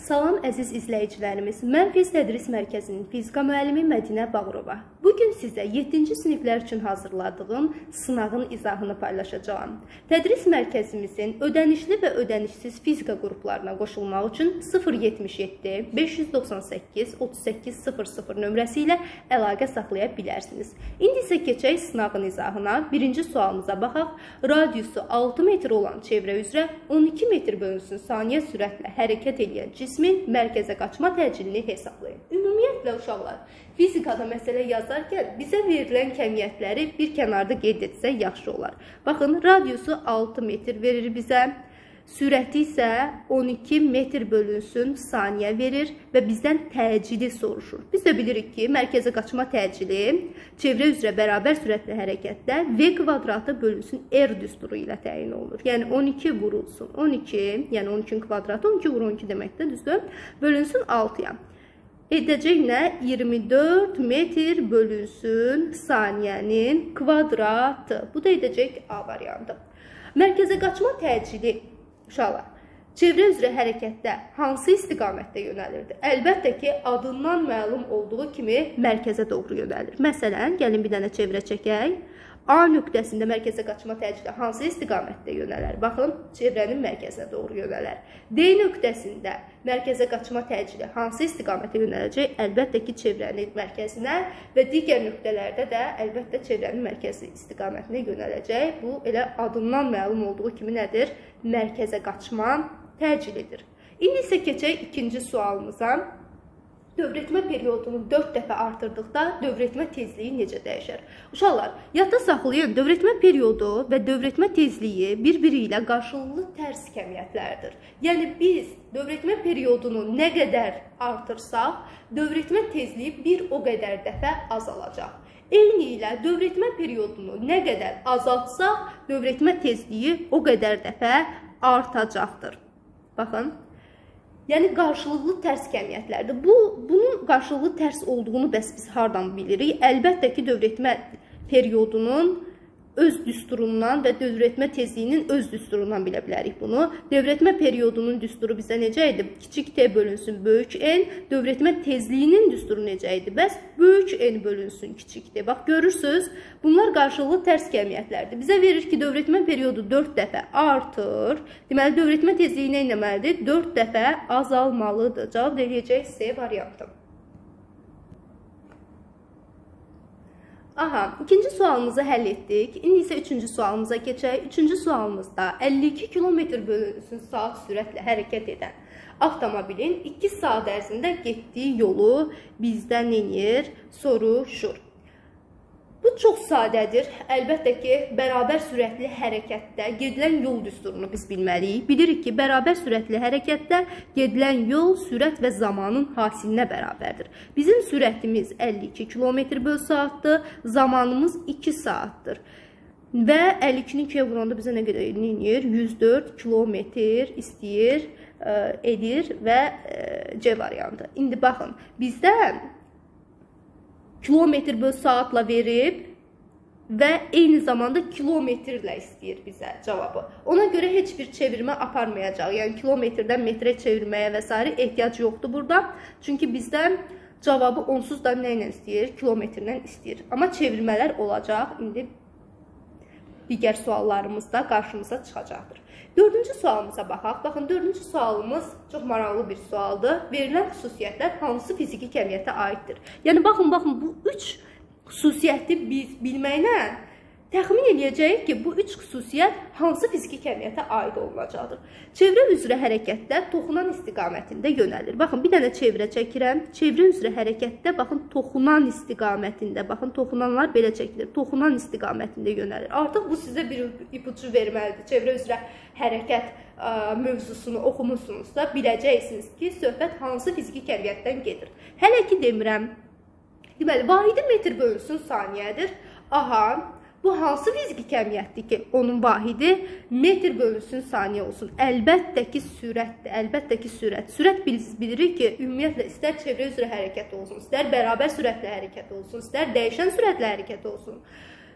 Salam əziz izləyicilərimiz, mən FES Tədris Mərkəzinin fizika müəllimi Mədinə Bağrova. Bugün sizə 7-ci siniflər üçün hazırladığım sınağın izahını paylaşacağım. Tədris mərkəzimizin ödənişli və ödənişsiz fizika qruplarına qoşulmaq üçün 077-598-3800 nömrəsi ilə əlaqə saxlaya bilərsiniz. İndi isə keçək sınağın izahına. Birinci sualımıza baxaq. Radiusu 6 metr olan çevrə üzrə 12 metr bölünsün saniyə sürətlə hərəkət edən cismin mərkəzə qaçma təcilini hesablayın. Ümumiyyətlə uşaqlar, fizikada məsələ yazarkən bizə verilən kəmiyyətləri bir kənarda qeyd etsə yaxşı olar. Baxın, radiusu 6 metr verir bizə, sürəti isə 12 metr bölünsün saniyə verir və bizdən təcili soruşur. Biz də bilirik ki, mərkəzə qaçma təcili çevrə üzrə bərabər sürətlə hərəkətdə v kvadratı bölünsün r düsturu ilə təyin olunur. Yəni 12 vurulsun 12, yəni 12-nin kvadratı 12 vur 12 deməkdir, düzdür? Bölünsün 6-ya. Edəcək nə? 24 metr bölünsün saniyənin kvadratı. Bu da edəcək A variantı. Mərkəzə qaçma təcili uşaqlar, çevrə üzrə hərəkətdə hansı istiqamətdə yönəlirdi? Əlbəttə ki, adından məlum olduğu kimi mərkəzə doğru yönəlir. Məsələn, gəlin bir dənə çevrə çəkək. A nöqtəsində mərkəzə qaçma təcili hansı istiqamətdə yönələr? Baxın, çevrənin mərkəzinə doğru yönələr. D nöqtəsində mərkəzə qaçma təcili hansı istiqamətə yönələcək? Əlbəttə ki, çevrənin mərkəzinə və digər nöqtələrdə də əlbəttə çevrənin mərkəzi istiqamətinə yönələcək. Bu, elə adından məlum olduğu kimi nədir? Mərkəzə qaçma təcilidir. İndi isə keçək ikinci sualımıza. Dövretmə periodunu 4 dəfə artırdıqda dövretmə tezliyi necə dəyişər? Uşaqlar, yadda saxlayın, dövretmə periodu və dövretmə tezliyi bir-biri ilə qarşılıqlı tərs kəmiyyətlərdir. Yəni biz dövretmə periodunu nə qədər artırsaq, dövretmə tezliyi bir o qədər dəfə azalacaq. Eyni ilə dövretmə periodunu nə qədər azaltsaq, dövretmə tezliyi o qədər dəfə artacaqdır. Baxın. Yəni, qarşılıqlı tərs kəmiyyətlərdir. Bunun qarşılıqlı tərs olduğunu bəs biz hardan bilirik? Əlbəttə ki, dövretmə periodunun öz düsturundan və dövretmə tezliyinin öz düsturundan bilə bilərik bunu. Dövretmə periodunun düsturu bizə necə idi? Kiçik t bölünsün böyük n, dövretmə tezliyinin düsturu necə idi? Bəs böyük n bölünsün kiçik t. Bax, görürsünüz, bunlar qarşılıqlı tərs kəmiyyətlərdir. Bizə verir ki, dövretmə periodu 4 dəfə artır. Deməli, dövretmə tezliyi nə eləməlidir? 4 dəfə azalmalıdır. Cavab eləyəcək C variantı. Aha, ikinci sualımızı həll etdik. İndi isə üçüncü sualımıza keçək. Üçüncü sualımızda 52 km bölünsün saat sürətlə hərəkət edən avtomobilin 2 saat ərzində getdiyi yolu bizdən eləyir, soruşur. Bu çox sadədir. Əlbəttə ki, bərabər sürətli hərəkətdə gedilən yol düsturunu biz bilməliyik. Bilirik ki, bərabər sürətli hərəkətdə gedilən yol sürət və zamanın hasilinə bərabərdir. Bizim sürətimiz 52 km böl saatdır, zamanımız 2 saatdır. Və 52-ni 2-yə vuranda bizə nə qədər eləyir? 104 km istəyir, edir və C variantı. İndi baxın, bizdə kilometr böl saatla verib və eyni zamanda kilometrlə istəyir bizə cavabı. Ona görə heç bir çevirmə aparmayacaq. Yəni, kilometrdən metrə çevirməyə və s. ehtiyac yoxdur burada. Çünki bizdən cavabı onsuz da nə ilə istəyir? Kilometrlə istəyir. Amma çevirmələr olacaq. İndi digər suallarımız da qarşımıza çıxacaqdır. Dördüncü sualımıza baxaq. Baxın, dördüncü sualımız çox maraqlı bir sualdır. Verilən xüsusiyyətlər hansı fiziki kəmiyyətə aiddir? Yəni, baxın, bu üç xüsusiyyəti biz bilməklə təxmin eləyəcəyik ki, bu üç xüsusiyyət hansı fiziki kəmiyyətə aid olunacaqdır. Çevrə üzrə hərəkətdə toxunan istiqamətində yönəlir. Baxın, bir dənə çevrə çəkirəm. Çevrə üzrə hərəkətdə, baxın, toxunan istiqamətində, baxın, toxunanlar belə çəkilir, toxunan istiqamətində yönəlir. Artıq bu sizə bir ipucu verməlidir. Çevrə üzrə hərəkət mövzusunu oxumusunuzsa, biləcəksiniz ki, söhbət hansı fiziki kəmiyyətdən gedir. Hələ ki, demirəm, deməli, vahidi metr bölünsün saniyədir. Aha, bu hansı fiziki kəmiyyətdir ki, onun vahidi metr bölünsün saniyə olsun? Əlbəttə ki, sürətdir, əlbəttə ki, sürət. Sürət bilirik ki, ümumiyyətlə, istər çevrə üzrə hərəkət olsun, istər bərabər sürətlə hərəkət olsun, istər dəyişən sürətlə hərəkət olsun.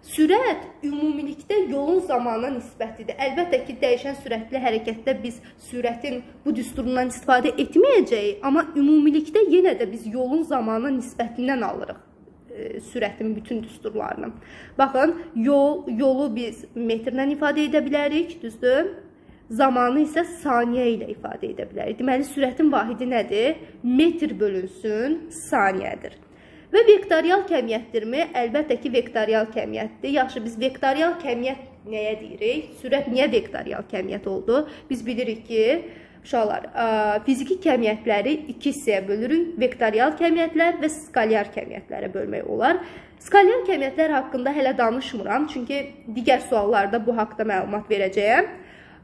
Sürət ümumilikdə yolun zamanına nisbətidir. Əlbəttə ki, dəyişən sürətli hərəkətdə biz sürətin bu düsturundan istifadə etməyəcəyik, amma ümumilikdə yenə də biz yolun zamanına nisbətindən alırıq sürətin bütün düsturlarını. Baxın, yolu biz metrlə ifadə edə bilərik, düzdür? Zamanı isə saniyə ilə ifadə edə bilərik. Deməli, sürətin vahidi nədir? Metr bölünsün saniyədir. Və vektorial kəmiyyətdirmi? Əlbəttə ki, vektorial kəmiyyətdir. Yaxşı, biz vektorial kəmiyyət nəyə deyirik? Sürət niyə vektorial kəmiyyət oldu? Biz bilirik ki, uşaqlar, fiziki kəmiyyətləri iki hissəyə bölürük. Vektorial kəmiyyətlər və skalyar kəmiyyətlərə bölmək olar. Skalyar kəmiyyətlər haqqında hələ danışmıram, çünki digər suallarda bu haqda məlumat verəcəyəm.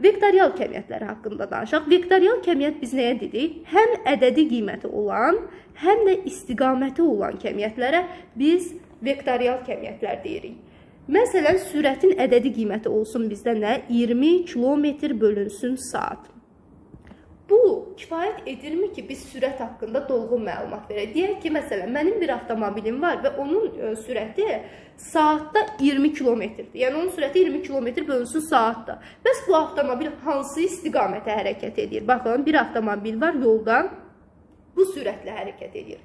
Vektorial kəmiyyətlər haqqında danışaq. Vektorial kəmiyyət biz nəyə dedik? Həm ədədi qiyməti olan, həm də istiqaməti olan kəmiyyətlərə biz vektorial kəmiyyətlər deyirik. Məsələn, sürətin ədədi qiyməti olsun bizdə nə? 20 kilometr bölünsün saat. Bu, kifayət edirmi ki, biz sürət haqqında dolğun məlumat verək? Deyək ki, məsələn, mənim bir avtomobilim var və onun sürəti saatda 20 kilometrdir. Yəni, onun sürəti 20 kilometr bölünsün saatda. Bəs bu avtomobil hansı istiqamətə hərəkət edir? Baxın, bir avtomobil var yoldan, bu sürətlə hərəkət edir.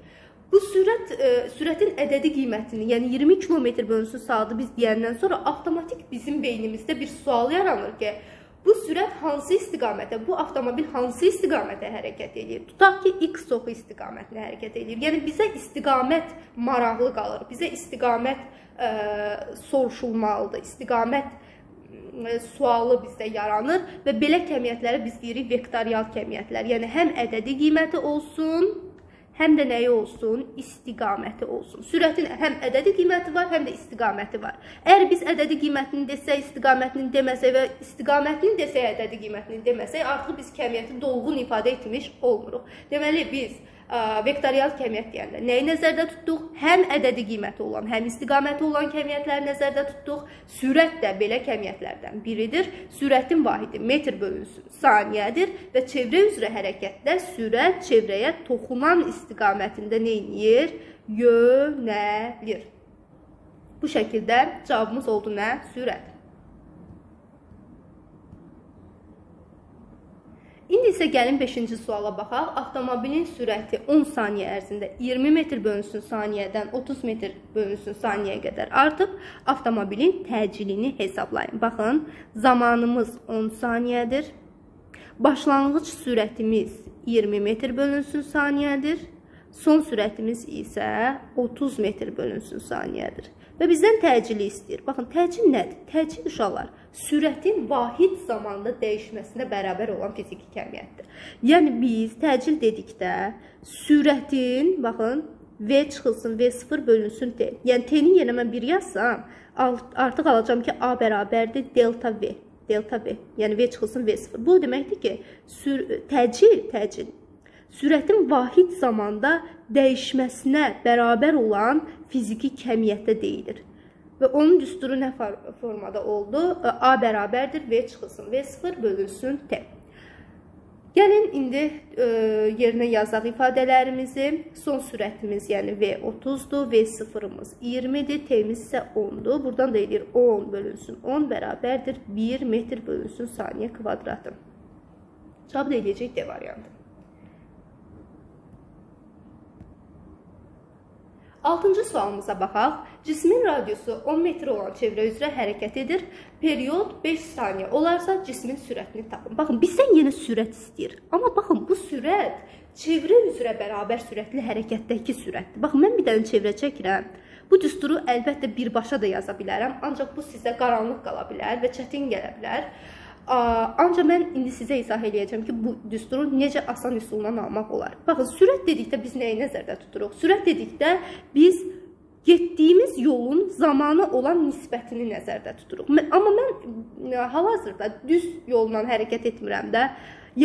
Bu sürətin ədədi qiymətini, yəni 20 kilometr bölünsün saatı biz deyəndən sonra avtomatik bizim beynimizdə bir sual yaranır ki, bu sürət hansı istiqamətə, bu avtomobil hansı istiqamətə hərəkət edir? Tutaq ki, X oxu istiqamətlə hərəkət edir. Yəni, bizə istiqamət maraqlı qalır, bizə istiqamət soruşulmalıdır, istiqamət sualı bizdə yaranır və belə kəmiyyətlərə biz deyirik vektorial kəmiyyətlər. Yəni, həm ədədi qiyməti olsun, həm də nəyi olsun? İstiqaməti olsun. Sürətin həm ədədi qiyməti var, həm də istiqaməti var. Əgər biz ədədi qiymətini desək, istiqamətini deməsək və istiqamətini desək, ədədi qiymətini deməsək, artıq biz kəmiyyəti dolğun ifadə etmiş olmuruq. Deməli, biz vektorial kəmiyyət deyəndə nəyi nəzərdə tutduq? Həm ədədi qiyməti olan, həm istiqaməti olan kəmiyyətləri nəzərdə tutduq. Sürət də belə kəmiyyətlərdən biridir. Sürətin vahidi metr bölünsün saniyədir və çevrə üzrə hərəkətdə sürət çevrəyə toxunan istiqamətində nə edir? Yönəlir. Bu şəkildə cavabımız oldu nə? Sürət. İndi isə gəlin 5-ci suala baxaq. Avtomobilin sürəti 10 saniyə ərzində 20 metr bölünsün saniyədən 30 metr bölünsün saniyəyə qədər artıb, avtomobilin təcilini hesablayın. Baxın, zamanımız 10 saniyədir. Başlanğıc sürətimiz 20 metr bölünsün saniyədir. Son sürətimiz isə 30 metr bölünsün saniyədir. Və bizdən təcili istəyir. Baxın, təcil nədir? Təcil uşaqlar sürətin vahid zamanda dəyişməsinə bərabər olan fiziki kəmiyyətdir. Yəni, biz təcil dedikdə sürətin, baxın, V çıxılsın, V0 bölünsün T. Yəni, T-nin yerinə mən 1 yazsam, artıq alacam ki, A bərabərdir delta V. Delta V. Yəni, V çıxılsın, V0. Bu deməkdir ki, təcil. Sürətin vahid zamanda dəyişməsinə bərabər olan fiziki kəmiyyətdə deyilir. Və onun düsturu nə formada oldu? A bərabərdir, V çıxılsın, V0 bölünsün T. Gəlin, indi yerinə yazaq ifadələrimizi. Son sürətimiz, yəni V30-dur, V0-ımız 20-dir, T-miz isə 10-dur. Buradan da deyilir 10 bölünsün 10 bərabərdir, 1 metr bölünsün saniyə kvadratı. Cavab da edəcək D variantı. 6-cı sualımıza baxaq. Cismin radiusu 10 metr olan çevrə üzrə hərəkət edir. Period 5 saniyə olarsa cismin sürətini tapın. Baxın, bizdən yenə sürət istəyir. Amma baxın, bu sürət çevrə üzrə bərabər sürətli hərəkətdəki sürətdir. Baxın, mən bir dənə çevrə çəkirəm. Bu düsturu əlbəttə birbaşa da yaza bilərəm. Ancaq bu sizə qaranlıq qala bilər və çətin gələ bilər. Ancaq mən indi sizə izah eləyəcəm ki, bu düsturu necə asan üsulundan almaq olar. Baxın, sürət dedikdə biz nəyi nəzərdə tuturuq? Sürət dedikdə biz getdiyimiz yolun zamanı olan nisbətini nəzərdə tuturuq. Amma mən hal-hazırda düz yoldan hərəkət etmirəm də,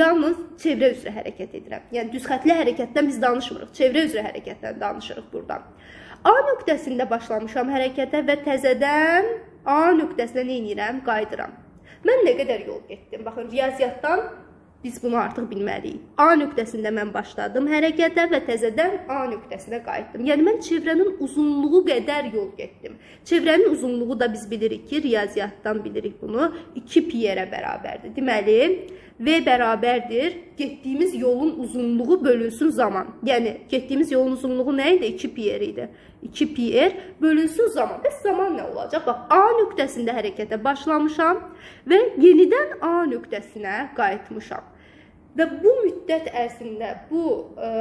yalnız çevrə üzrə hərəkət edirəm. Yəni, düz xətli hərəkətdən biz danışmırıq, çevrə üzrə hərəkətdən danışırıq buradan. A nöqtəsində başlamışam hərəkətə və təzədən A nöqtəsinə nə edirəm? Qayıdıram. Mən nə qədər yol getdim? Baxın, riyaziyyatdan Biz bunu artıq bilməliyik. A nöqtəsində mən başladım hərəkətə və təzədən A nöqtəsinə qayıtdım. Yəni, mən çevrənin uzunluğu qədər yol getdim. Çevrənin uzunluğu da biz bilirik ki, riyaziyyatdan bilirik bunu, 2 pi-yə bərabərdir. Deməli, V bərabərdir getdiyimiz yolun uzunluğu bölünsün zaman. Yəni, getdiyimiz yolun uzunluğu nə idi? 2 pi-yə idi. 2 pi-yə bölünsün zaman. Bəs zaman nə olacaq? Bax, A nöqtəsində hərəkətə başlamışam və yenidən A nöqtəsinə qayıtmışam. Və bu müddət ərzində,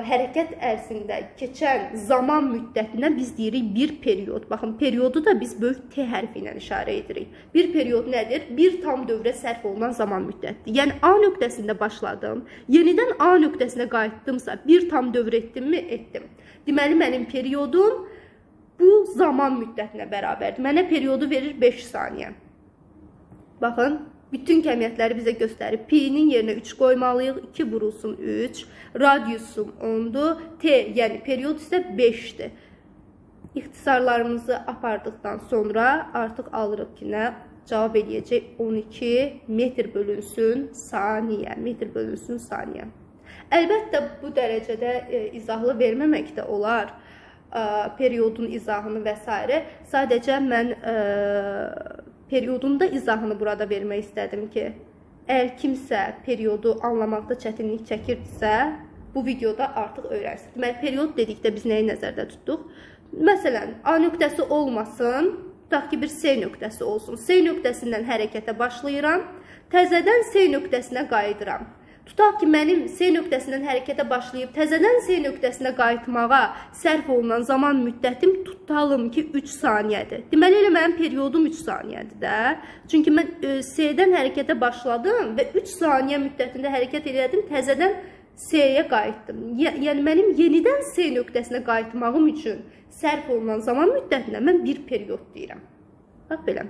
hərəkət ərzində keçən zaman müddətinə biz deyirik bir period. Baxın, periodu da biz böyük T hərfi ilə işarə edirik. Bir period nədir? Bir tam dövrə sərf olunan zaman müddətdir. Yəni, A nöqtəsində başladım, yenidən A nöqtəsinə qayıtdımsa, bir tam dövr etdimmi? Etdim. Deməli, mənim periodum bu zaman müddətinə bərabərdir. Mənə periodu verir 5 saniyə. Baxın. Bütün kəmiyyətləri bizə göstərir. P-nin yerinə 3 qoymalıyıq. 2 vurulsun 3. Radiusum 10-dur. T, yəni period isə 5-dir. İxtisarlarımızı apardıqdan sonra artıq alırıq ki, nə cavab eləyəcək? 12 metr bölünsün saniyə. Metr bölünsün saniyə. Əlbəttə, bu dərəcədə izahlı verməmək də olar. Periodun izahını və s. Sadəcə mən... Periodun da izahını burada vermək istədim ki, əgər kimsə periodu anlamaqda çətinlik çəkirdirsə, bu videoda artıq öyrənsin. Deməli, period dedikdə biz nəyi nəzərdə tutduq? Məsələn, A nöqtəsi olmasın, tutaq ki, bir C nöqtəsi olsun. C nöqtəsindən hərəkətə başlayıram, təzədən C nöqtəsinə qayıdıram. Tutaq ki, mənim C nöqtəsindən hərəkətə başlayıb, təzədən C nöqtəsinə qayıtmağa sərf olunan zaman müddətim tutalım ki, 3 saniyədir. Deməli, elə mənim periodum 3 saniyədir də. Çünki mən C-dən hərəkətə başladım və 3 saniyə müddətində hərəkət elədim, təzədən C-yə qayıtdım. Yəni, mənim yenidən C nöqtəsinə qayıtmağım üçün sərf olunan zaman müddətində mən bir period deyirəm. Bax, belə.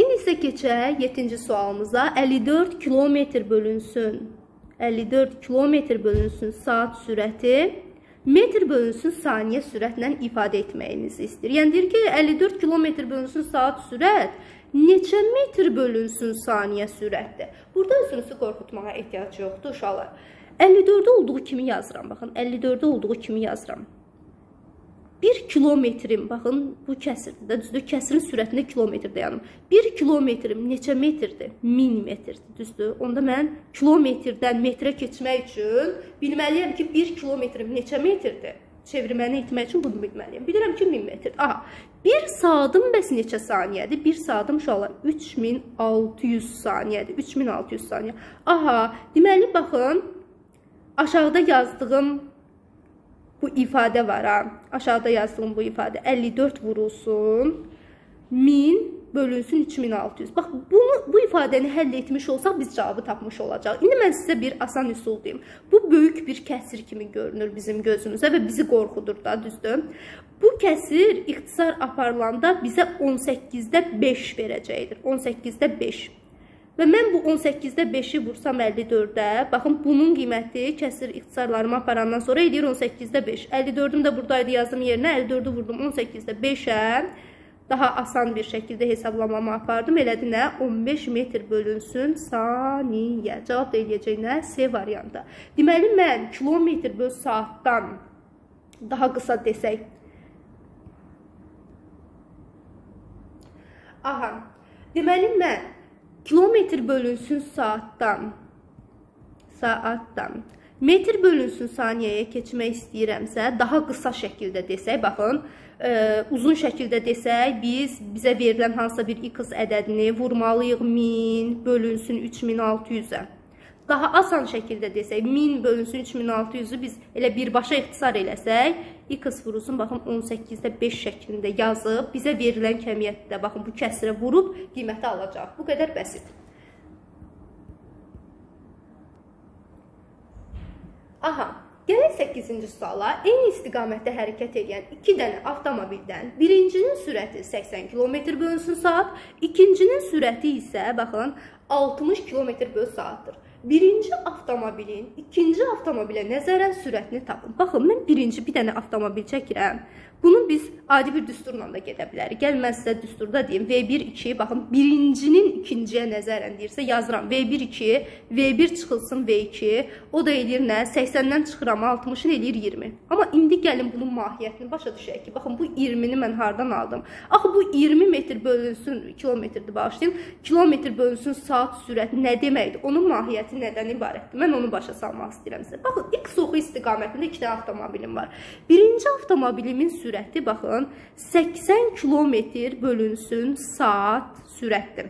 İndi isə keçək 7-ci sualımıza. 54 km bölünsün, 54 km bölünsün saat sürəti, metr bölünsün saniyə sürətlə ifadə etməyinizi istəyir. Yəni, deyir ki, 54 km bölünsün saat sürət, neçə metr bölünsün saniyə sürətdir? Burada özünüzü qorxutmağa ehtiyac yoxdur, uşaqlar. 54-də olduğu kimi yazıram, baxın, 54-də olduğu kimi yazıram. 1 kilometrim, baxın, bu kəsirdir də, düzdür, kəsirin sürətində kilometr dayanım. 1 kilometrim neçə metrdir? 1000 metrdir, düzdür. Onda mən kilometrdən metrə keçmək üçün bilməliyəm ki, 1 kilometrim neçə metrdir? Çevirməni etmək üçün bunu bilməliyəm. Bilirəm ki, 1000 metrdir. Aha, 1 saatim bəs neçə saniyədir? 1 saatim, uşaqlar, 3600 saniyədir. 3600 saniyə. Aha, deməli, baxın, aşağıda yazdığım bu ifadə var, ha. Aşağıda yazdığım bu ifadə 54 vurulsun, 1000 bölünsün 3600. Bax, bu ifadəni həll etmiş olsaq, biz cavabı tapmış olacaq. İndi mən sizə bir asan üsul deyim. Bu, böyük bir kəsir kimi görünür bizim gözümüzə və bizi qorxudur da, düzdür. Bu kəsir ixtisar aparılanda bizə 18-də 5 verəcəkdir. 18-də 5. Və mən bu 18-də 5-i vursam 54-də, baxın, bunun qiyməti kəsir ixtisarlarımı aparandan sonra edir 18-də 5. 54-üm də buradaydı, yazdım yerinə, 54-ü vurdum 18-də 5-ə. Daha asan bir şəkildə hesablamamı apardım. Elədi nə? 15 metr bölünsün saniyə. Cavab da eləyəcək nə? C variantda. Deməli, mən kilometr böl saatdan daha qısa desək. Aha, deməli, mən kilometr bölünsün saatdan, metr bölünsün saniyəyə keçmək istəyirəmsə, daha qısa şəkildə desək, baxın, uzun şəkildə desək, bizə verilən hansısa bir x ədədini vurmalıyıq 1000 bölünsün 3600-ə. Daha asan şəkildə desək, 1000 bölünsün 3600-ü biz elə birbaşa ixtisar eləsək, x vurulsun, baxın, 18-də 5 şəklində yazıb, bizə verilən kəmiyyətdə, baxın, bu kəsirə vurub qiyməti alacaq. Bu qədər bəsit. Aha, gələk 8-ci suala. Eyni istiqamətdə hərəkət edən 2 dənə avtomobildən birincinin sürəti 80 km bölünsün saat, ikincinin sürəti isə, baxın, 60 km bölünsün saatdır. birinci avtomobilin ikinci avtomobilə nəzərən sürətini tapın. Baxın, mən bir dənə avtomobil çəkirəm. Bunu biz adi bir düsturla da gedə bilərik. Gəl, mən sizə düsturda deyim. V1, 2, baxın, birincinin ikinciyə nəzərən deyirsə, yazıram. V1, 2, V1 çıxılsın V2, o da eləyir nə? 80-dən çıxıram, 60-ın eləyir 20. Amma indi gəlin bunun mahiyyətini başa düşək ki, baxın, bu 20-ni mən hardan aldım? Axı, bu 20 metr bölünsün, kilometrdir bağışlayın, kilometr bölünsün saat sürəti nə deməkdir? Onun mahiyyəti nədən ibarətdir? Mən onu başa salmaq istəyirəm sizə. Baxın, X oxu istiqamətində 2 dənə avtomobilim var. Birinci avtomobilimin sürəti, baxın, 80 kilometr bölünsün saat sürətdir.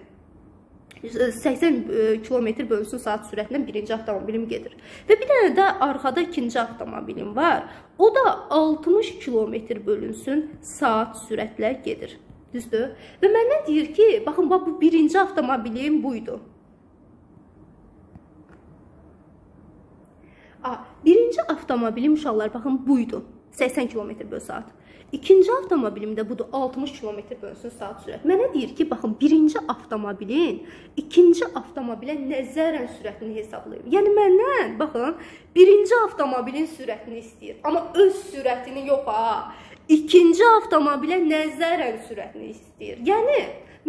80 kilometr bölünsün saat sürətindən birinci avtomobilim gedir. Və bir dənə də arxada ikinci avtomobilim var. O da 60 kilometr bölünsün saat sürətlə gedir. Düzdür? Və məndən deyir ki, baxın, bax, bu birinci avtomobilim buydu. Birinci avtomobilim, uşaqlar, baxın, buydu. 80 km bölü saat. İkinci avtomobilimdə budur, 60 km bölünsün saat sürət. Mənə deyir ki, baxın, birinci avtomobilin ikinci avtomobilə nəzərən sürətini hesablayır. Yəni, məndən, baxın, birinci avtomobilin sürətini istəyir. Amma öz sürətini yox, ha. İkinci avtomobilə nəzərən sürətini istəyir. Yəni,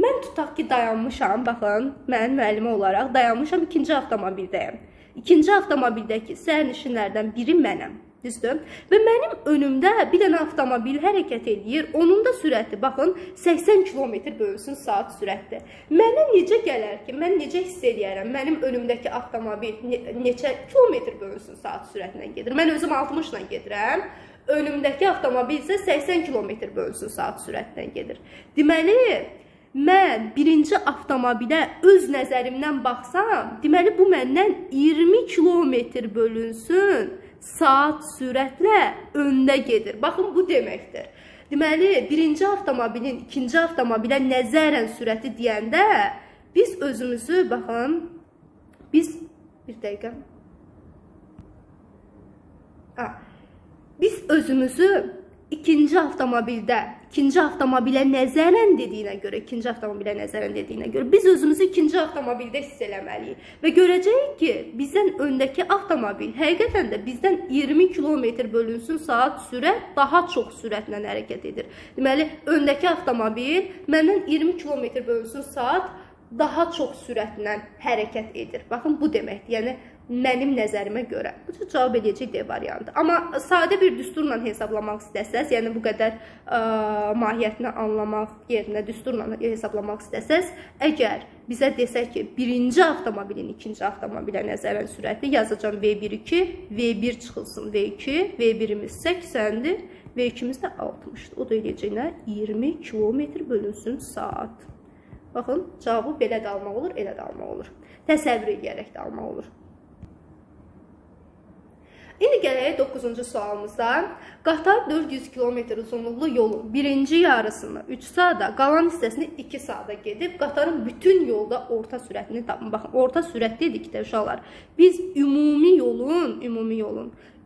mən tutaq ki, dayanmışam, baxın, mən müəllimə olaraq dayanmışam, ikinci avtomobildəyəm. İkinci avtomobildəki sərnişinlərdən biri mənəm, düzdür? Və mənim önümdə bir dənə avtomobil hərəkət edir, onun da sürəti, baxın, 80 km bölünsün saat sürətdir. Mənə necə gələr ki, mən necə hiss eləyərəm, mənim önümdəki avtomobil neçə kilometr bölünsün saat sürətindən gedir? Mən özüm 60 ilə gedirəm. Önümdəki avtomobil isə 80 km bölünsün saat sürətindən gedir. Deməli, mən birinci avtomobilə öz nəzərimdən baxsam, deməli, bu məndən 20 kilometr bölünsün saat sürətlə öndə gedir. Baxın, bu deməkdir. Deməli, birinci avtomobilin ikinci avtomobilə nəzərən sürəti deyəndə biz özümüzü, baxın, biz özümüzü ikinci avtomobildə, ikinci avtomobilə nəzərən dediyinə görə biz özümüzü ikinci avtomobildə hiss eləməliyik. Və görəcəyik ki, bizdən öndəki avtomobil həqiqətən də bizdən 20 kilometr bölünsün saat sürət daha çox sürətlə hərəkət edir. Deməli, öndəki avtomobil məndən 20 kilometr bölünsün saat daha çox sürətlə hərəkət edir. Baxın, bu deməkdir. Yəni, mənim nəzərimə görə. Bu çox cavab edəcək D variantı. Amma sadə bir düsturla hesablamaq istəsəz, yəni bu qədər mahiyyətini anlamaq yerinə düsturla hesablamaq istəsəz, əgər bizə desək ki, birinci avtomobilin ikinci avtomobilə nəzərən sürəti, yazacam V1-2, V1 çıxılsın V2, V1-imiz 80-dir, V2-imiz də 60-dir. O da eləyəcəyinə 20 kilometr bölünsün saat. Baxın, cavabı belə də almaq olur, elə də almaq olur. Təsəvvür edərək də almaq olur. İndi gələk 9-cu sualımıza. Qatar 400 km uzunluqlu yolun birinci yarısını 3 saatda, qalan hissəsini 2 saatda gedib, Qatarın bütün yolda orta sürətini tapın. Baxın, orta sürət dedikdə, uşaqlar, biz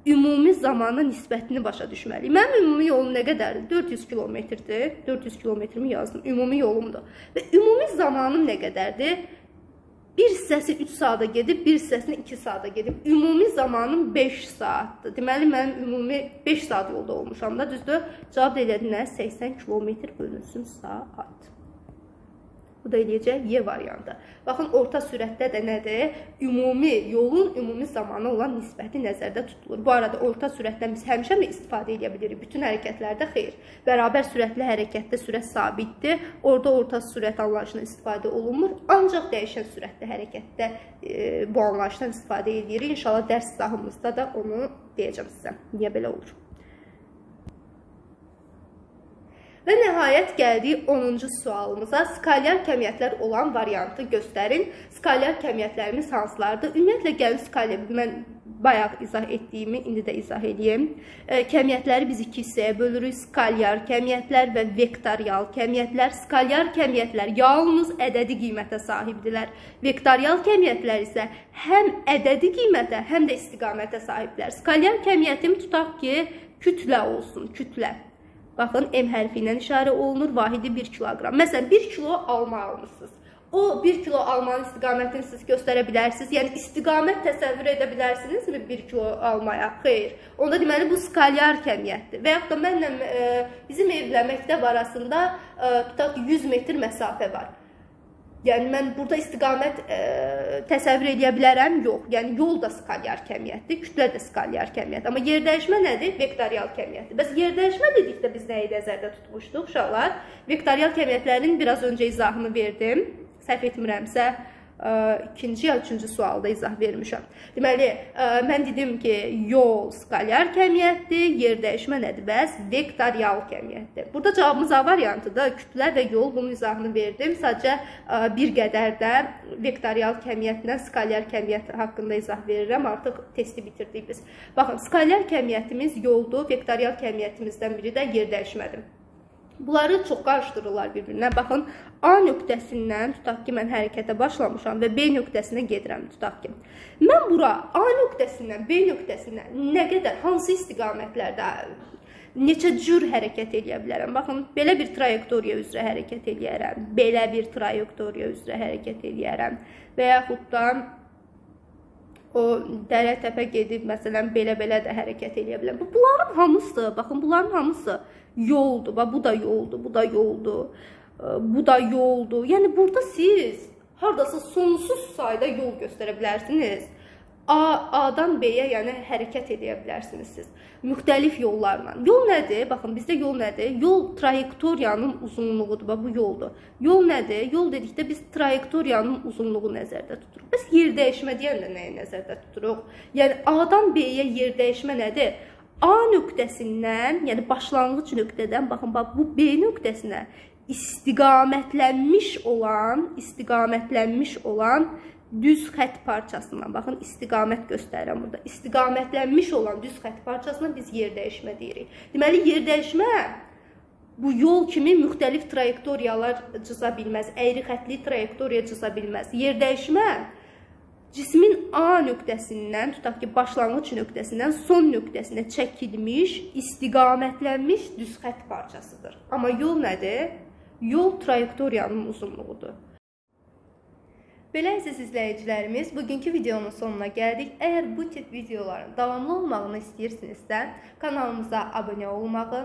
ümumi zamanın nisbətini başa düşməliyik. Mənim ümumi yolum nə qədərdir? 400 kilometrdir. 400 kilometrimi yazdım. Ümumi yolumdur. Və ümumi zamanım nə qədərdir? Bir hissəsi 3 saata gedib, bir hissəsini 2 saata gedib. Ümumi zamanım 5 saatdır. Deməli, mənim ümumi 5 saat yolda olmuşam da, düzdür? Cavab elədi nə? 80 kilometr bölünsün saat. Bu da eləyəcək Y variantı. Baxın, orta sürətdə də nədir? Ümumi yolun ümumi zamanı olan nisbəti nəzərdə tutulur. Bu arada orta sürətdən biz həmişə mi istifadə edə bilirik? Bütün hərəkətlərdə xeyr. Bərabər sürətli hərəkətdə sürət sabitdir. Orada orta sürət anlayışından istifadə olunmur. Ancaq dəyişən sürətli hərəkətdə bu anlayışdan istifadə edirik. İnşallah dərs sahəmizdə də onu deyəcəm sizə. Niyə belə olur? Və nəhayət gəldik 10-cu sualımıza. Skalyar kəmiyyətlər olan variantı göstərin. Skalyar kəmiyyətlərimiz hansılardır? Ümumiyyətlə, gəlin skalyar, mən bayaq izah etdiyimi indi də izah edeyim. Kəmiyyətləri biz iki hissəyə bölürük. Skalyar kəmiyyətlər və vektorial kəmiyyətlər. Skalyar kəmiyyətlər yalnız ədədi qiymətə sahibdirlər. Vektorial kəmiyyətlər isə həm ədədi qiymətə, həm də istiqamətə sahibdirlər. Skalyar kəmiyyətim tutaq ki, kütlə olsun, kütlə. Baxın, M hərfi ilə işarə olunur, vahidi 1 kilogram. Məsələn, 1 kilo alma almışsınız. o 1 kilo almanın istiqamətini siz göstərə bilərsiniz. Yəni istiqamət təsəvvür edə bilərsinizmi 1 kilo almaya? Xeyr. Onda deməli bu skalyar kəmiyyətdir. Və yaxud da mənlə bizim evlə məktəb arasında tutaq ki 100 metr məsafə var. Yəni mən burada istiqamət təsəvvür edə bilərəm? Yox. Yəni yol da skalyar kəmiyyətdir, kütlə də skalyar kəmiyyətdir. Amma yer dəyişmə nədir? Vektorial kəmiyyətdir. Bəs yer dəyişmə dedikdə biz nəyi nəzərdə tutmuşduq uşaqlar? Vektorial kəmiyyətlərin biraz öncə izahını verdim. Səhv etmirəmsə, ikinci ya üçüncü sualda izah vermişəm. Deməli, mən dedim ki, yol skalyar kəmiyyətdir, yer dəyişmə nədir? Bəs vektorial kəmiyyətdir. Burada cavabımız A variantıdır. Kütlə və yol bunun izahını verdim. Sadəcə bir qədər də vektorial kəmiyyətlə skalyar kəmiyyət haqqında izah verirəm. Artıq testi bitirdik biz. Baxın, skalyar kəmiyyətimiz yoldur, vektorial kəmiyyətimizdən biri də yer dəyişmədir. Bunları çox qarışdırırlar bir-birinə. Baxın, A nöqtəsindən tutaq ki, mən hərəkətə başlamışam və B nöqtəsinə gedirəm, tutaq ki. Mən bura A nöqtəsindən, B nöqtəsinə nə qədər, hansı istiqamətlərdə, neçə cür hərəkət edə bilərəm? Baxın, belə bir trayektoriya üzrə hərəkət edərəm, belə bir trayektoriya üzrə hərəkət edərəm və yaxud da o dərə təpə gedib, məsələn, belə-belə də hərəkət edə bilərəm. Bunların hamısı, baxın, bunların hamısı yoldur, bu da yoldur, bu da yoldur, bu da yoldur. Yəni, burada siz haradasa sonsuz sayda yol göstərə bilərsiniz. A-dan B-yə, yəni, hərəkət edə bilərsiniz siz. Müxtəlif yollarla. Yol nədir? Baxın, bizdə yol nədir? Yol trayektoriyanın uzunluğudur, bu yoldur. Yol nədir? Yol dedikdə biz trayektoriyanın uzunluğu nəzərdə tuturuq. Biz yer dəyişmə deyəndə nəyə nəzərdə tuturuq? Yəni, A-dan B-yə yer dəyişmə nədir? A nöqtəsindən, yəni başlanğıc nöqtədən, baxın, bu B nöqtəsinə istiqamətlənmiş olan düz xət parçasından, baxın, istiqamət göstərirəm burada, istiqamətlənmiş olan düz xət parçasından biz yer dəyişmə deyirik. Deməli, yer dəyişmə bu yol kimi müxtəlif trayektoriyalar cıza bilməz, əyri xətli trayektoriya cıza bilməz. Yer dəyişmə cismin A nöqtəsindən, tutaq ki, başlanğıc nöqtəsindən son nöqtəsinə çəkilmiş, istiqamətlənmiş düz xət parçasıdır. Amma yol nədir? Yol trayektoriyanın uzunluğudur. Belə əziz izləyicilərimiz, bugünkü videonun sonuna gəldik. Əgər bu tip videoların davamlı olmağını istəyirsinizsə, kanalımıza abunə olmağı,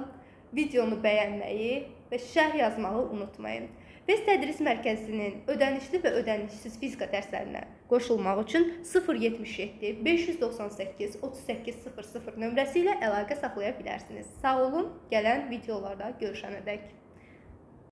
videonu bəyənməyi və şərh yazmağı unutmayın. FES Tədris Mərkəzinin ödənişli və ödənişsiz fizika dərslərinə qoşulmaq üçün 077-598-3800 nömrəsi ilə əlaqə saxlaya bilərsiniz. Sağ olun, gələn videolarda görüşənədək.